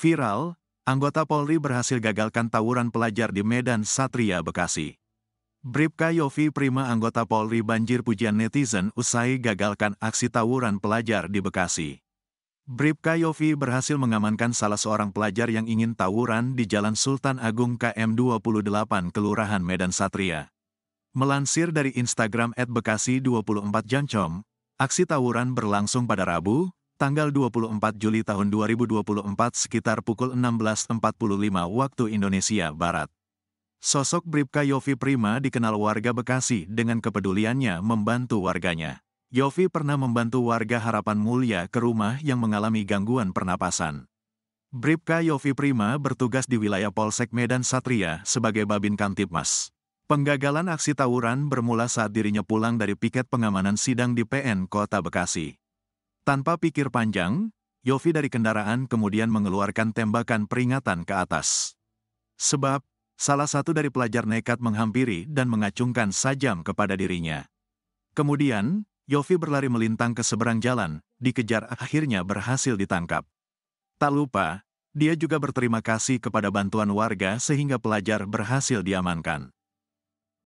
Viral, anggota Polri berhasil gagalkan tawuran pelajar di Medan Satria, Bekasi. Bripka Yophi Prima anggota Polri banjir pujian netizen usai gagalkan aksi tawuran pelajar di Bekasi. Bripka Yophi berhasil mengamankan salah seorang pelajar yang ingin tawuran di Jalan Sultan Agung KM 28 Kelurahan Medan Satria. Melansir dari Instagram @bekasi24jancom, aksi tawuran berlangsung pada Rabu, tanggal 24 Juli tahun 2024 sekitar pukul 16.45 waktu Indonesia Barat. Sosok Bripka Yophi Prima dikenal warga Bekasi dengan kepeduliannya membantu warganya. Yophi pernah membantu warga Harapan Mulia ke rumah yang mengalami gangguan pernapasan. Bripka Yophi Prima bertugas di wilayah Polsek Medan Satria sebagai Babinkamtibmas. Penggagalan aksi tawuran bermula saat dirinya pulang dari piket pengamanan sidang di PN Kota Bekasi. Tanpa pikir panjang, Yophi dari kendaraan kemudian mengeluarkan tembakan peringatan ke atas. Sebab, salah satu dari pelajar nekat menghampiri dan mengacungkan sajam kepada dirinya. Kemudian, Yophi berlari melintang ke seberang jalan, dikejar akhirnya berhasil ditangkap. Tak lupa, dia juga berterima kasih kepada bantuan warga sehingga pelajar berhasil diamankan.